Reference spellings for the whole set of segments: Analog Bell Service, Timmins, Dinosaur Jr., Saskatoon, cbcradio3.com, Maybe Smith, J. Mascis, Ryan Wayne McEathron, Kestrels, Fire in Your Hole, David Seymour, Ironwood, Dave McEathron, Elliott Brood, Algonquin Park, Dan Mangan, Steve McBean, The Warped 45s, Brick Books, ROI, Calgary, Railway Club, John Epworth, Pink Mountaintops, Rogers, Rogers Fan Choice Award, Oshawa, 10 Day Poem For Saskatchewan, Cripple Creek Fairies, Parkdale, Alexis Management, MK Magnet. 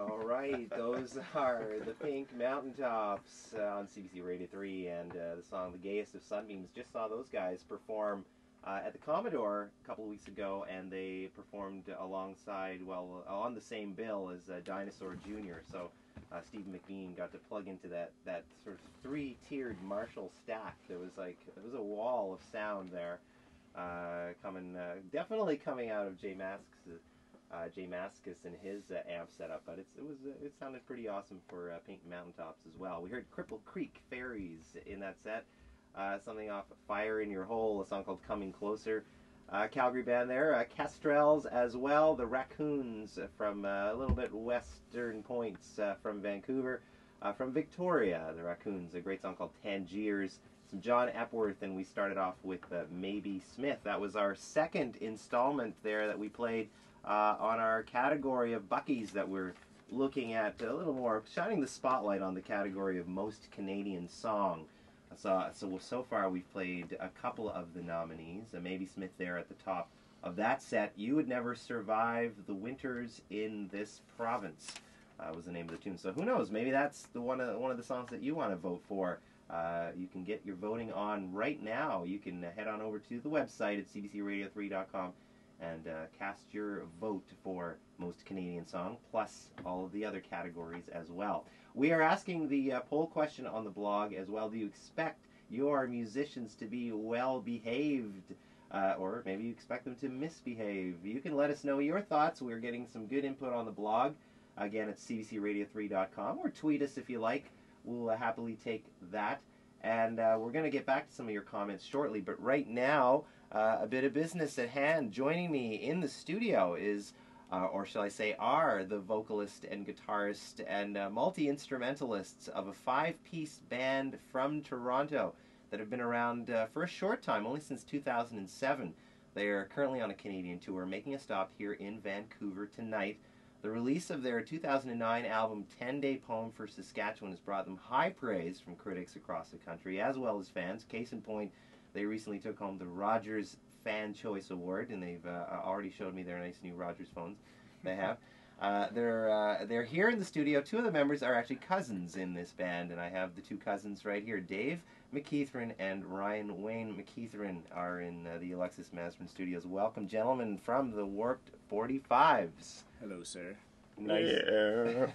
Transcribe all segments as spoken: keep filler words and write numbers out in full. All right, those are the Pink Mountaintops uh, on C B C Radio three, and uh, the song The Gayest of Sunbeams. Just saw those guys perform uh, at the Commodore a couple of weeks ago, and they performed alongside, well, on the same bill as uh, Dinosaur Junior So uh, Steve McBean got to plug into that, that sort of three-tiered Marshall stack. There was like, there was a wall of sound there, uh, coming, uh, definitely coming out of J. Mascis. Uh, J. Mascis and his uh, amp setup, but it's, it was uh, it sounded pretty awesome for uh, Pink Mountaintops as well. We heard Cripple Creek Fairies in that set, uh, something off Fire in Your Hole, a song called Coming Closer. Uh, Calgary band there, uh, Kestrels as well, the Raccoons from uh, a little bit western points uh, from Vancouver, uh, from Victoria, the Raccoons, a great song called Tangiers, some John Epworth, and we started off with uh, Maybe Smith. That was our second installment there that we played. Uh, on our category of Buckies that we're looking at a little more, shining the spotlight on the category of Most Canadian Song. So, so, so far we've played a couple of the nominees. Uh, Maybe Smith there at the top of that set. You Would Never Survive the Winters in This Province uh, was the name of the tune. So who knows, maybe that's the one of, one of the songs that you want to vote for. Uh, you can get your voting on right now. You can uh, head on over to the website at c b c radio three dot com and uh, cast your vote for Most Canadian Song, plus all of the other categories as well. We are asking the uh, poll question on the blog as well. Do you expect your musicians to be well-behaved? Uh, or maybe you expect them to misbehave? You can let us know your thoughts. We're getting some good input on the blog. Again, at c b c radio three dot com, or tweet us if you like. We'll uh, happily take that. And uh, we're going to get back to some of your comments shortly, but right now, uh, a bit of business at hand. Joining me in the studio is, uh, or shall I say, are the vocalist and guitarist and uh, multi-instrumentalists of a five-piece band from Toronto that have been around uh, for a short time, only since two thousand seven. They are currently on a Canadian tour, making a stop here in Vancouver tonight. The release of their two thousand nine album, Ten Day Poem for Saskatchewan, has brought them high praise from critics across the country, as well as fans. Case in point, they recently took home the Rogers Fan Choice Award, and they've uh, already showed me their nice new Rogers phones they have. uh, they're, uh, they're here in the studio. Two of the members are actually cousins in this band, and I have the two cousins right here. Dave McEathron and Ryan Wayne McEathron are in uh, the Alexis Management Studios. Welcome, gentlemen, from the Warped forty-fives. Hello, sir. Nice. Yeah.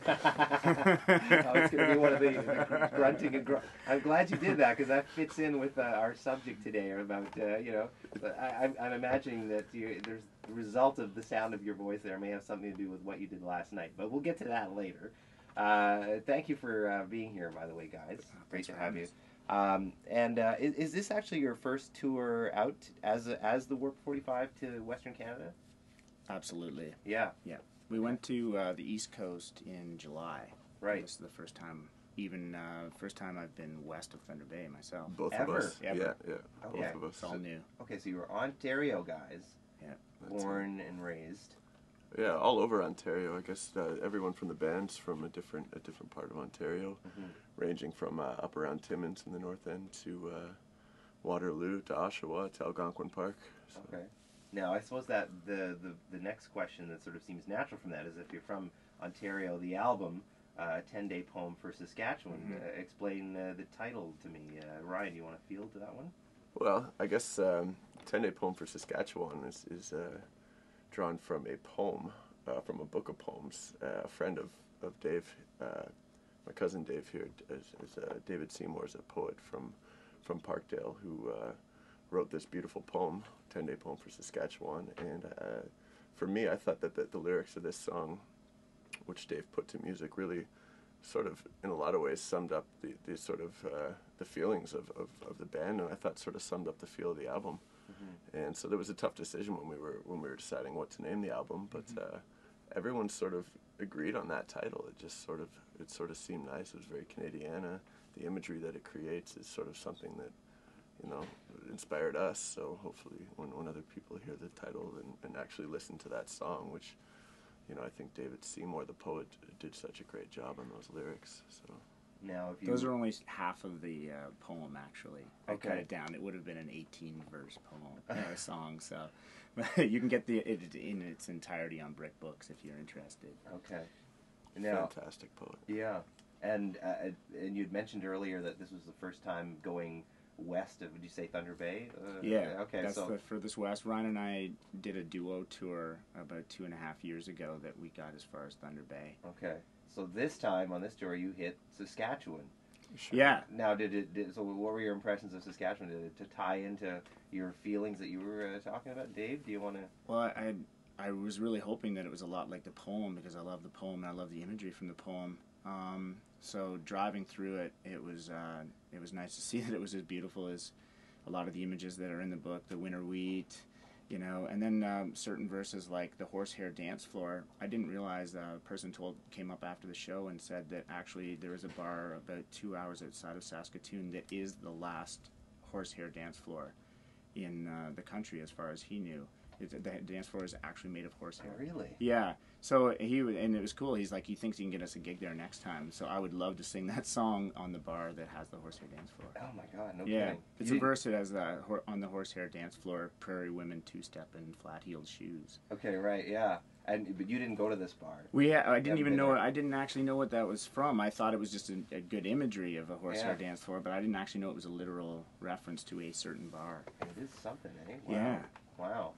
Oh, it's going to be one of the, the grunting and gr I'm glad you did that, because that fits in with uh, our subject today about, uh, you know, I, I'm, I'm imagining that you, there's the result of the sound of your voice there may have something to do with what you did last night, but we'll get to that later. Uh, thank you for uh, being here, by the way, guys. Oh, Great to have you. Um, and uh, is, is this actually your first tour out as, a, as the Warped forty-five to Western Canada? Absolutely. Yeah. Yeah. We went to uh, the East Coast in July. Right. This is the first time, even uh, first time I've been west of Thunder Bay myself. Both Ever. of us. Ever. Yeah, yeah. Oh, both yeah. of us. It's all new. Okay, so you were Ontario guys. Yeah. Born That's... and raised. Yeah, all over Ontario. I guess uh, everyone from the band's from a different a different part of Ontario, mm-hmm. ranging from uh, up around Timmins in the north end to uh, Waterloo to Oshawa to Algonquin Park. So. Okay. Now, I suppose that the, the, the next question that sort of seems natural from that is if you're from Ontario, the album, uh, ten-day Poem for Saskatchewan, mm-hmm. uh, explain uh, the title to me. Uh, Ryan, you want to field that one? Well, I guess um, ten-day Poem for Saskatchewan is, is uh, drawn from a poem, uh, from a book of poems. Uh, a friend of, of Dave, uh, my cousin Dave here, is, is uh, David Seymour, is a poet from, from Parkdale who... Uh, wrote this beautiful poem, ten-day Poem for Saskatchewan, and uh, for me, I thought that the, the lyrics of this song, which Dave put to music, really sort of, in a lot of ways, summed up the, the sort of, uh, the feelings of, of, of the band, and I thought sort of summed up the feel of the album. Mm-hmm. And so there was a tough decision when we were, when we were deciding what to name the album, but mm-hmm. uh, everyone sort of agreed on that title. It just sort of, it sort of seemed nice. It was very Canadiana. The imagery that it creates is sort of something that, you know, it inspired us, so hopefully when, when other people hear the title and, and actually listen to that song, which, you know, I think David Seymour, the poet, did such a great job on those lyrics, so... Now, if you Those are only half of the uh, poem, actually. Okay. I cut it down. It would have been an eighteen-verse poem, uh, song, so... you can get the it in its entirety on Brick Books if you're interested. Okay. Now, fantastic poet. Yeah, and uh, and you'd mentioned earlier that this was the first time going west of, would you say, Thunder Bay? Uh, yeah, okay, that's so the furthest west. Ryan and I did a duo tour about two and a half years ago that we got as far as Thunder Bay. Okay, so this time on this tour you hit Saskatchewan. Sure. Yeah. Now, did it? Did, so, what were your impressions of Saskatchewan? Did it to tie into your feelings that you were uh, talking about, Dave? Do you want to? Well, I I was really hoping that it was a lot like the poem, because I love the poem and I love the imagery from the poem. Um, so driving through it, it was uh, it was nice to see that it was as beautiful as a lot of the images that are in the book, the winter wheat, you know, and then um, certain verses like the horsehair dance floor. I didn't realize a person told came up after the show and said that actually there is a bar about two hours outside of Saskatoon that is the last horsehair dance floor in uh, the country, as far as he knew. It, the dance floor is actually made of horsehair. Oh, really? Yeah. So he and it was cool. He's like, he thinks he can get us a gig there next time. So I would love to sing that song on the bar that has the horsehair dance floor. Oh my God! No yeah. kidding. It's you a verse that has the on the horsehair dance floor, prairie women two-step in flat-heeled shoes. Okay. Right. Yeah. And but you didn't go to this bar. We yeah, I didn't even know there. I didn't actually know what that was from. I thought it was just a, a good imagery of a horsehair yeah. dance floor, but I didn't actually know it was a literal reference to a certain bar. It is something, eh? Wow. Yeah. Wow.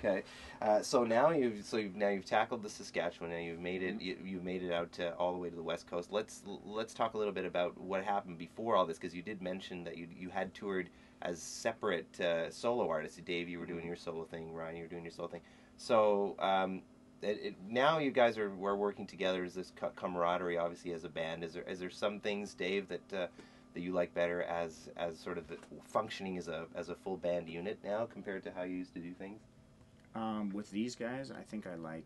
Okay, uh, so now you've so you've, now you've tackled the Saskatchewan, now you've made it you, you've made it out to, all the way to the West Coast. Let's let's talk a little bit about what happened before all this, because you did mention that you you had toured as separate uh, solo artists. Dave, you were doing your solo thing. Ryan, you were doing your solo thing. So um, it, it, now you guys are were working together as this camaraderie, obviously, as a band. Is there is there some things, Dave, that uh, that you like better as as sort of functioning as a as a full band unit now compared to how you used to do things? Um, with these guys, I think I like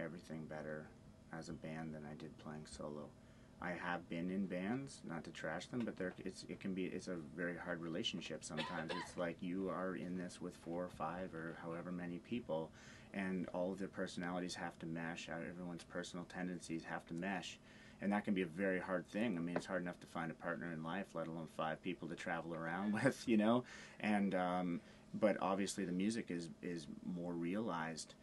everything better as a band than I did playing solo. I have been in bands, not to trash them, but they're, it's, it can be it's a very hard relationship sometimes. It's like you are in this with four or five or however many people, and all of their personalities have to mesh. Everyone's personal tendencies have to mesh, and that can be a very hard thing. I mean, it's hard enough to find a partner in life, let alone five people to travel around with, you know, and um, but obviously the music is, is more realized,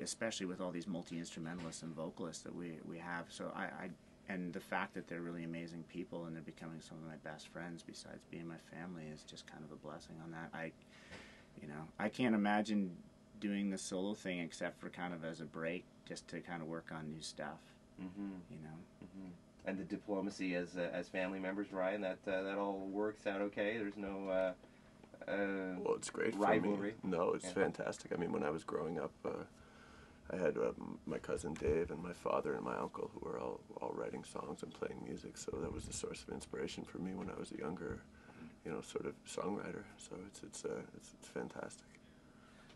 especially with all these multi-instrumentalists and vocalists that we, we have. So I, I and the fact that they're really amazing people and they're becoming some of my best friends besides being my family is just kind of a blessing on that. I, you know, I can't imagine doing the solo thing except for kind of as a break, just to kind of work on new stuff, mm-hmm. you know. Mm-hmm. And the diplomacy as uh, as family members, Ryan, that uh, that all works out okay? There's no... Uh Uh, well, it's great rivalry. For me. No, it's yeah. fantastic. I mean, when I was growing up, uh, I had uh, my cousin Dave and my father and my uncle who were all, all writing songs and playing music, so that was the source of inspiration for me when I was a younger, you know, sort of songwriter. So it's it's uh, it's, it's fantastic.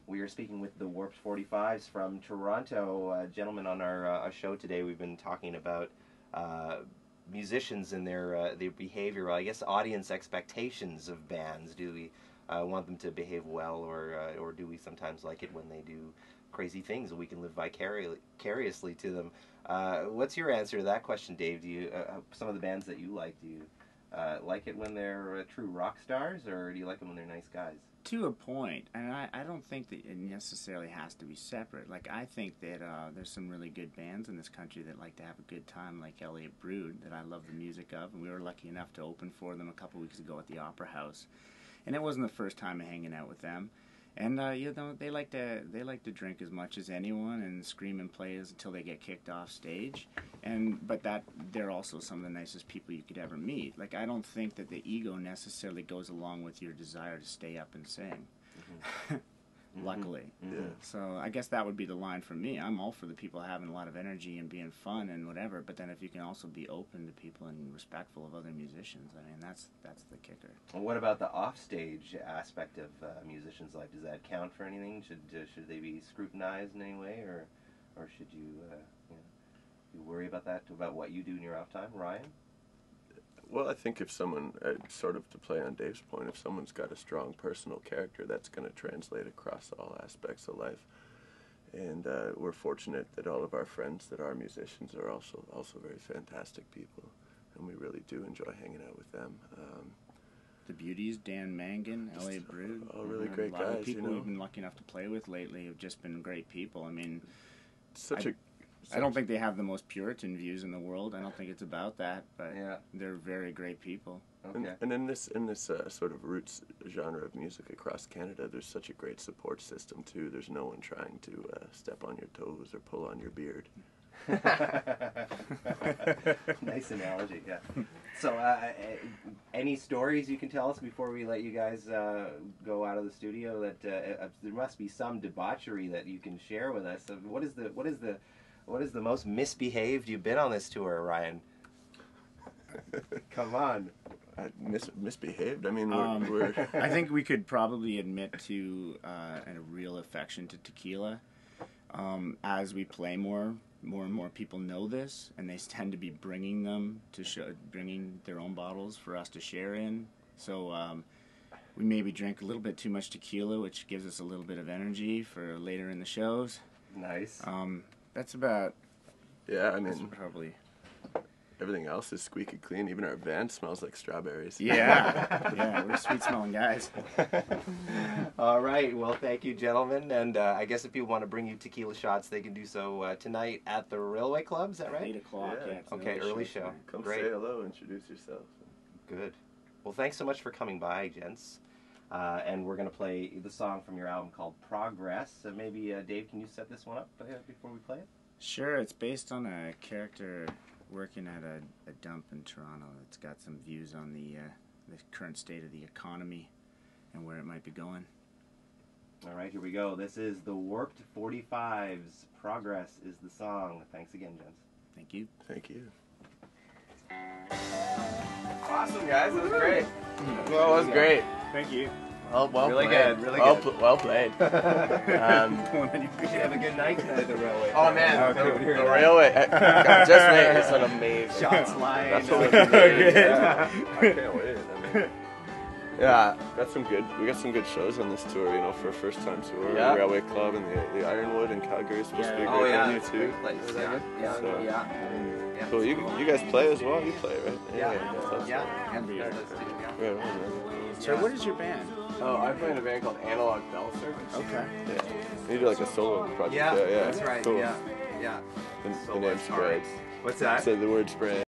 We are speaking with the Warped forty-fives from Toronto. Uh, gentlemen, on our uh, show today, we've been talking about uh, musicians and their uh, their behavior. I guess audience expectations of bands. Do we Uh, want them to behave well, or uh, or do we sometimes like it when they do crazy things and we can live vicariously, vicariously to them? Uh, what's your answer to that question, Dave? Do you uh, some of the bands that you like, do you uh, like it when they're uh, true rock stars, or do you like them when they're nice guys? To a point, and I, I don't think that it necessarily has to be separate. Like, I think that uh, there's some really good bands in this country that like to have a good time, like Elliott Brood, that I love the music of, and we were lucky enough to open for them a couple weeks ago at the Opera House. And it wasn't the first time hanging out with them, and uh, you know, they like to they like to drink as much as anyone and scream and play as, until they get kicked off stage. And but that they're also some of the nicest people you could ever meet. Like, I don't think that the ego necessarily goes along with your desire to stay up and sing. Mm-hmm. Luckily, mm-hmm. yeah. So I guess that would be the line for me. I'm all for the people having a lot of energy and being fun and whatever. But then if you can also be open to people and respectful of other musicians, I mean, that's that's the kicker. Well, what about the offstage aspect of uh, musicians' life? Does that count for anything? Should uh, should they be scrutinized in any way, or or should you uh, you, know, you worry about that about what you do in your off time, Ryan? Well, I think if someone, uh, sort of to play on Dave's point, if someone's got a strong personal character, that's going to translate across all aspects of life. And uh, we're fortunate that all of our friends that are musicians are also also very fantastic people, and we really do enjoy hanging out with them. Um, the beauties, Dan Mangan, Elliott Brood, all really great guys. A lot of people you know? we've been lucky enough to play with lately have just been great people. I mean, it's such I, a So I don't think they have the most Puritan views in the world. I don't think it's about that, but yeah. They're very great people. Okay. And, and in this in this uh, sort of roots genre of music across Canada, there's such a great support system too. There's no one trying to uh, step on your toes or pull on your beard. Nice analogy, yeah. So, uh, any stories you can tell us before we let you guys uh, go out of the studio? That uh, there must be some debauchery that you can share with us. What is the what is the what is the most misbehaved you've been on this tour, Ryan? Come on. I mis misbehaved. I mean, we're, um, we're I think we could probably admit to uh, a real affection to tequila. Um, as we play more, more and more people know this, and they tend to be bringing them to show, bringing their own bottles for us to share in. So um, we maybe drink a little bit too much tequila, which gives us a little bit of energy for later in the shows. Nice. Um, that's about. Yeah, I mean, probably. Everything else is squeaky clean. Even our van smells like strawberries. Yeah, yeah, we're sweet-smelling guys. All right, well, thank you, gentlemen. And uh, I guess if people want to bring you tequila shots, they can do so uh, tonight at the Railway Club. Is that right? Eight o'clock. Yeah. Yeah, okay, early show. Come Great. Say hello. Introduce yourself. Good. Well, thanks so much for coming by, gents. Uh, and we're going to play the song from your album called Progress. So maybe uh, Dave, can you set this one up uh, before we play it? Sure. It's based on a character working at a, a dump in Toronto that's got some views on the, uh, the current state of the economy and where it might be going. All right, here we go. This is The Warped forty-fives. Progress is the song. Thanks again, gents. Thank you. Thank you. Awesome, guys. That was great. Well, that was great. Thank you. Well, well really played. Good. Really well, good. Pl well played. Um, you should have a good night at the railway. Oh man, oh, the, the railway. God, just made it's an amazing. Shots line. That's what we did. Yeah. I can't wait. I mean, yeah, got some good. We got some good shows on this tour. You know, for a first time tour, yeah. Railway Club and the, the Ironwood in Calgary is supposed yeah. to be a great oh, yeah. venue too. Place. Yeah. Yeah. So, yeah. Yeah. Cool. You you guys play as well. You play right? Yeah. Yeah. yeah. yeah. yeah. Right, right, right. So what is your band? Oh, I play in a band called Analog Bell Service. Okay. Yeah. You do like a solo project. Yeah, yeah. That's right. Cool. Yeah, yeah. The, the name spreads. What's that? So the word spreads.